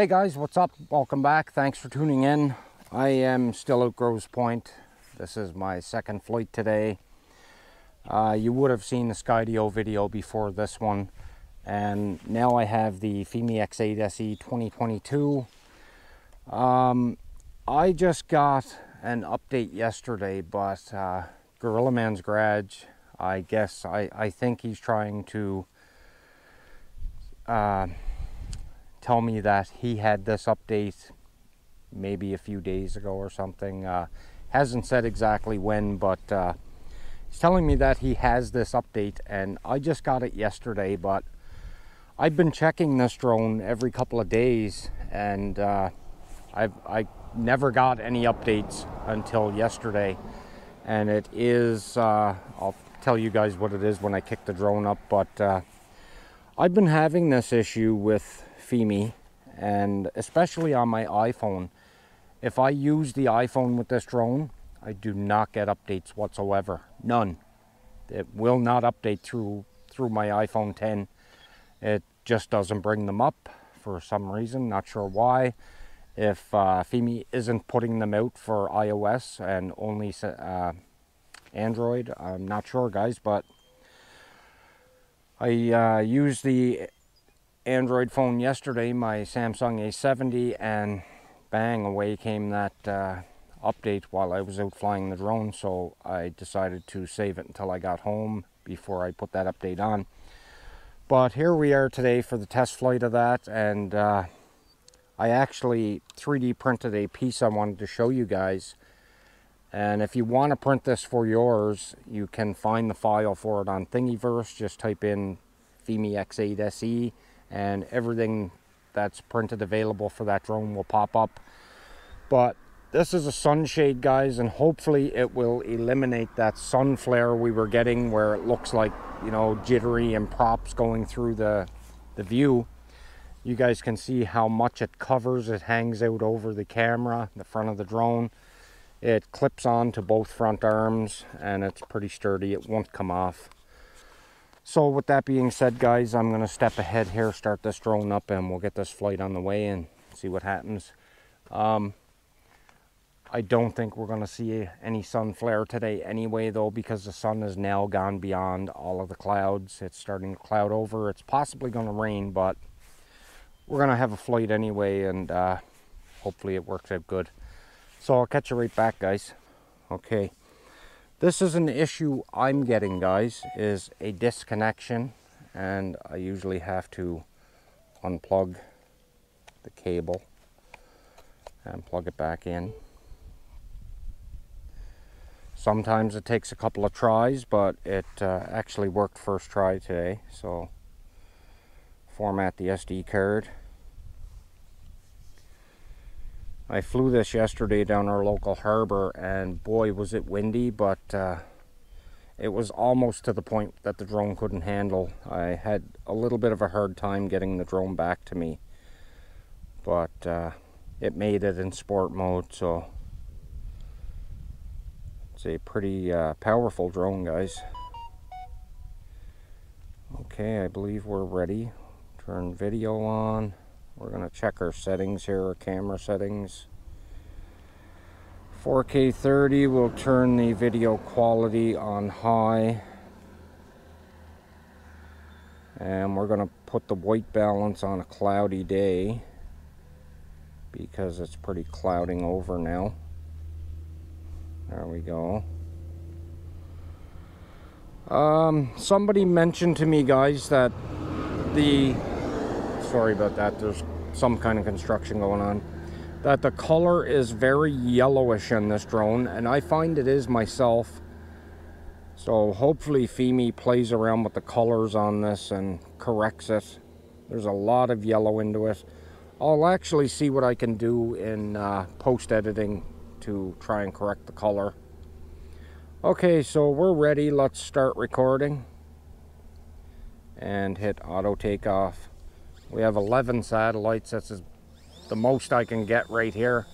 Hey guys, what's up? Welcome back. Thanks for tuning in. I am still at Groves Point. This is my second flight today. You would have seen the Skydio video before this one. And now I have the Fimi X8 SE 2022. I just got an update yesterday, but Gorilla Man's garage, I guess, I think he's trying to tell me that he had this update maybe a few days ago or something. Hasn't said exactly when, but he's telling me that he has this update, and I just got it yesterday, but I've been checking this drone every couple of days, and I never got any updates until yesterday. And it is, I'll tell you guys what it is when I kick the drone up, but I've been having this issue with Fimi, and especially on my iPhone. If I use the iPhone with this drone, I do not get updates whatsoever. None. It will not update through my iPhone 10. It just doesn't bring them up for some reason. Not sure why. If Fimi isn't putting them out for iOS and only Android, I'm not sure, guys, but I used the Android phone yesterday, my Samsung A70, and bang, away came that update while I was out flying the drone, so I decided to save it until I got home before I put that update on. But here we are today for the test flight of that, and I actually 3D printed a piece I wanted to show you guys. And if you want to print this for yours, you can find the file for it on Thingiverse. Just type in Fimi X8 SE and everything that's printed available for that drone will pop up. But this is a sunshade, guys, and hopefully it will eliminate that sun flare we were getting where it looks like, you know, jittery and props going through the view. You guys can see how much it covers. It hangs out over the camera, the front of the drone. It clips on to both front arms, and it's pretty sturdy. It won't come off. So with that being said, guys, I'm going to step ahead here, start this drone up, and we'll get this flight on the way and see what happens. I don't think we're going to see any sun flare today anyway, though, because the sun has now gone beyond all of the clouds. It's starting to cloud over. It's possibly going to rain, but we're going to have a flight anyway, and hopefully it works out good. So I'll catch you right back, guys. Okay, this is an issue I'm getting, guys, is a disconnection, and I usually have to unplug the cable and plug it back in. Sometimes it takes a couple of tries, but it actually worked first try today, so format the SD card. I flew this yesterday down our local harbor, and boy was it windy, but it was almost to the point that the drone couldn't handle. I had a little bit of a hard time getting the drone back to me, but it made it in sport mode, so it's a pretty powerful drone, guys. Okay, I believe we're ready. Turn video on. We're going to check our settings here, our camera settings. 4K 30, we'll turn the video quality on high. And we're going to put the white balance on a cloudy day because it's pretty clouding over now. There we go. Somebody mentioned to me, guys, that the... Sorry about that, there's some kind of construction going on. That the color is very yellowish in this drone, and I find it is myself. So hopefully Fimi plays around with the colors on this and corrects it. There's a lot of yellow into it. I'll actually see what I can do in post-editing to try and correct the color. Okay, so we're ready. Let's start recording. And hit auto takeoff. We have 11 satellites. This is the most I can get right here.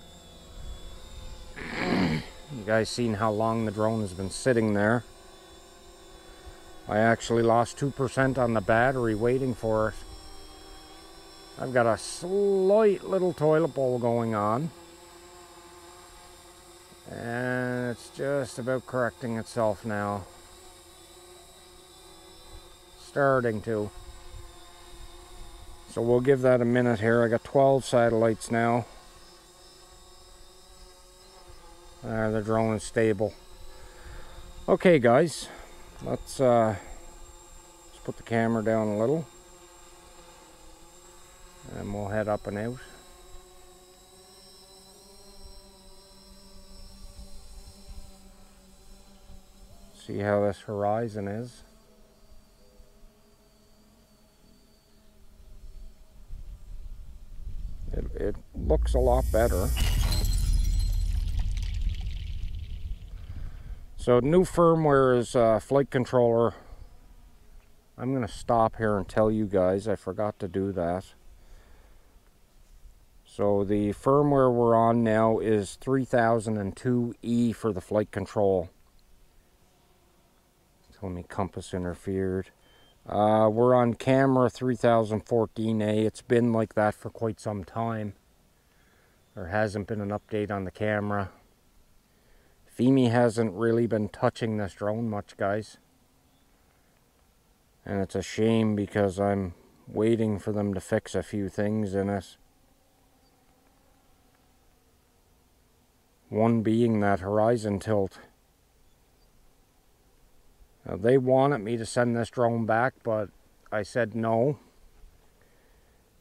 You guys seen how long the drone has been sitting there. I actually lost 2% on the battery waiting for it. I've got a slight little toilet bowl going on. And it's just about correcting itself now. Starting to. So we'll give that a minute here. I got 12 satellites now. The drone is stable. Okay guys, let's put the camera down a little. And we'll head up and out. See how this horizon is. It looks a lot better. So new firmware is flight controller. I'm gonna stop here and tell you guys, I forgot to do that. So the firmware we're on now is 3002E for the flight control. Tell me compass interfered. We're on camera 3014A. It's been like that for quite some time. There hasn't been an update on the camera. Fimi hasn't really been touching this drone much, guys. And it's a shame because I'm waiting for them to fix a few things in it. One being that horizon tilt. Now, they wanted me to send this drone back, but I said no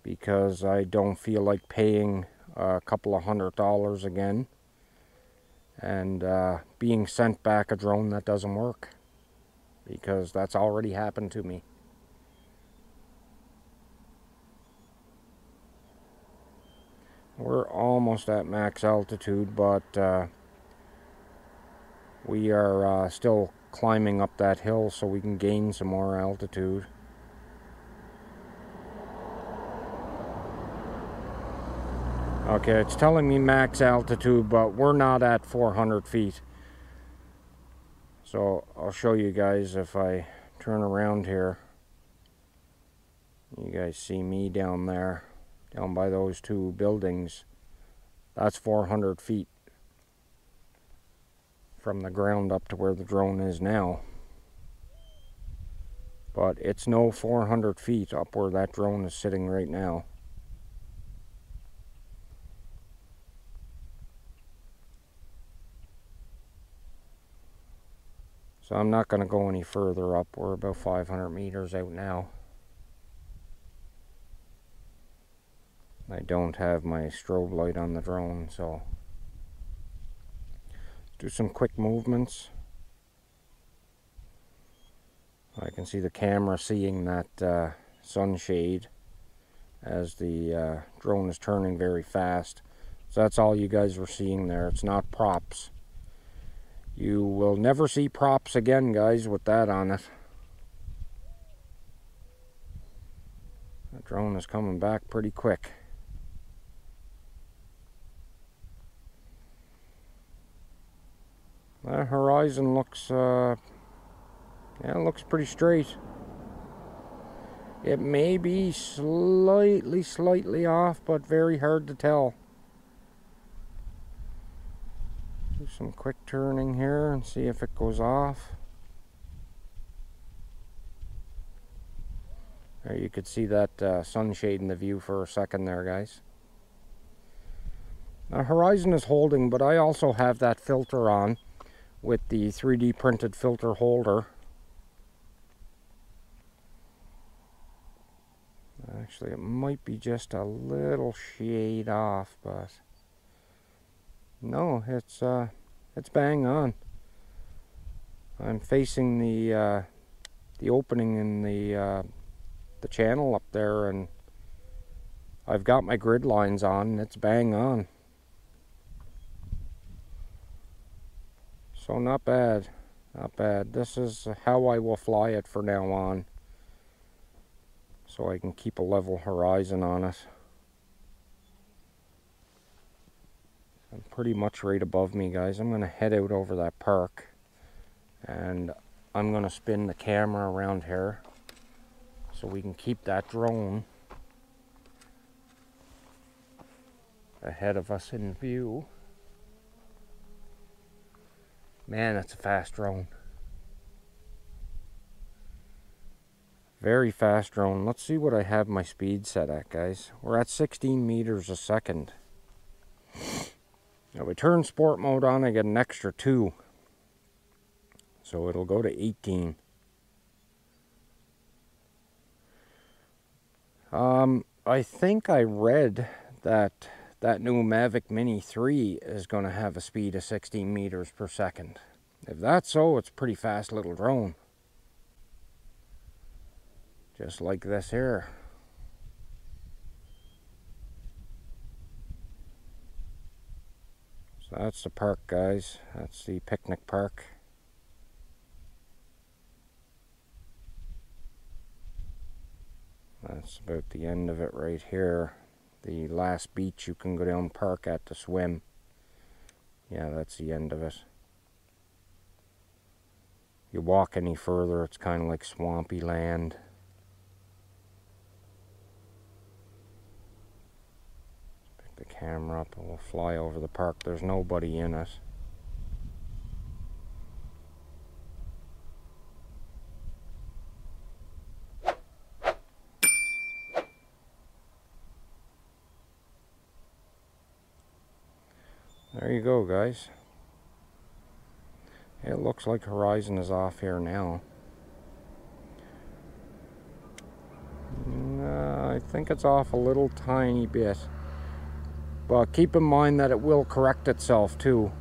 because I don't feel like paying a couple of $100s again and being sent back a drone that doesn't work, because that's already happened to me. We're almost at max altitude, but we are still climbing up that hill so we can gain some more altitude. Okay, it's telling me max altitude, but we're not at 400 feet. So I'll show you guys if I turn around here. You guys see me down there, down by those two buildings. That's 400 feet. From the ground up to where the drone is now, but it's no 400 feet up where that drone is sitting right now. So I'm not going to go any further up. We're about 500 meters out now. I don't have my strobe light on the drone, so do some quick movements. I can see the camera seeing that sunshade as the drone is turning very fast. So that's all you guys were seeing there. It's not props. You will never see props again, guys, with that on it. That drone is coming back pretty quick. That horizon looks, yeah, it looks pretty straight. It may be slightly off, but very hard to tell. Do some quick turning here and see if it goes off. There you could see that sunshade in the view for a second there, guys. Now, horizon is holding, but I also have that filter on with the 3D printed filter holder. Actually, it might be just a little shade off, but no, it's bang on. I'm facing the opening in the channel up there, and I've got my grid lines on, and it's bang on. So not bad, not bad. This is how I will fly it for now on, so I can keep a level horizon on it. I'm pretty much right above me, guys. I'm gonna head out over that park, and I'm gonna spin the camera around here so we can keep that drone ahead of us in view. Man, that's a fast drone. Very fast drone. Let's see what I have my speed set at, guys. We're at 16 meters a second. Now we turn sport mode on, I get an extra 2. So it'll go to 18. I think I read that that new Mavic Mini 3 is going to have a speed of 16 meters per second. If that's so, it's a pretty fast little drone. Just like this here. So that's the park, guys. That's the picnic park. That's about the end of it right here. The last beach you can go down and park at to swim. Yeah, that's the end of it. You walk any further, it's kind of like swampy land. Pick the camera up and we'll fly over the park. There's nobody in it. There you go, guys. It looks like horizon is off here now. I think it's off a little tiny bit. But keep in mind that it will correct itself too.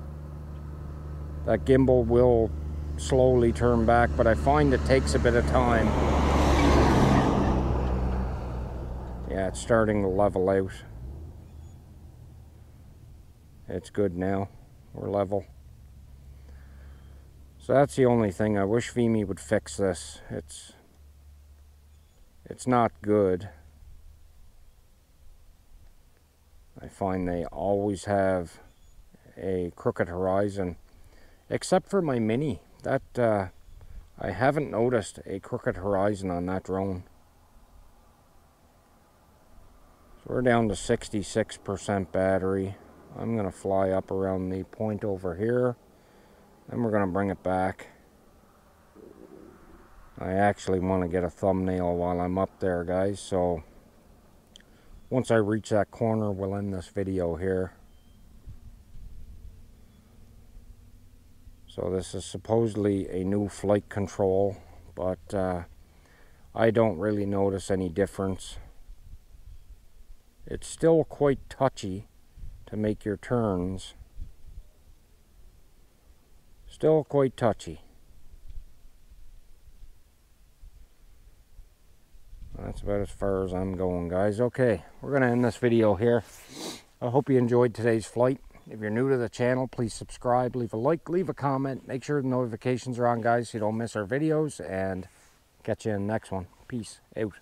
That gimbal will slowly turn back, but I find it takes a bit of time. Yeah, it's starting to level out. It's good now. We're level. So that's the only thing. I wish Fimi would fix this. It's not good. I find they always have a crooked horizon. Except for my Mini. That I haven't noticed a crooked horizon on that drone. So we're down to 66% battery. I'm going to fly up around the point over here, then we're going to bring it back. I actually want to get a thumbnail while I'm up there, guys, so once I reach that corner, we'll end this video here. So this is supposedly a new flight control, but I don't really notice any difference. It's still quite touchy to make your turns. Still quite touchy. That's about as far as I'm going, guys. Okay, we're gonna end this video here. I hope you enjoyed today's flight. If you're new to the channel, please subscribe, leave a like, leave a comment, make sure the notifications are on, guys, so you don't miss our videos, and catch you in the next one. Peace out.